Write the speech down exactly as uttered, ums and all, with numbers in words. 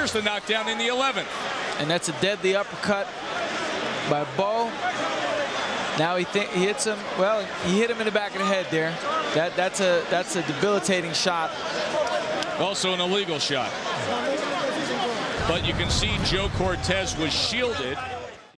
Here's the knockdown in the eleventh. And that's a deadly uppercut by Bowe. Now he, th he hits him. Well, he hit him in the back of the head there. That that's a that's a debilitating shot. Also an illegal shot. But you can see Joe Cortez was shielded.